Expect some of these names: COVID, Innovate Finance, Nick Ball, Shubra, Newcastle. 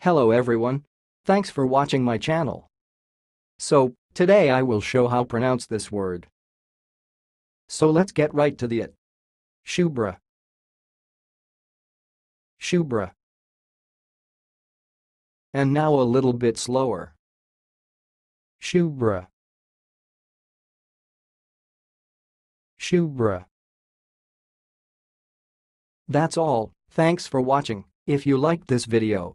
Hello everyone. Thanks for watching my channel. So, today I will show how pronounce this word. So let's get right to it. Shubra. Shubra. And now a little bit slower. Shubra. Shubra. That's all. Thanks for watching. If you liked this video,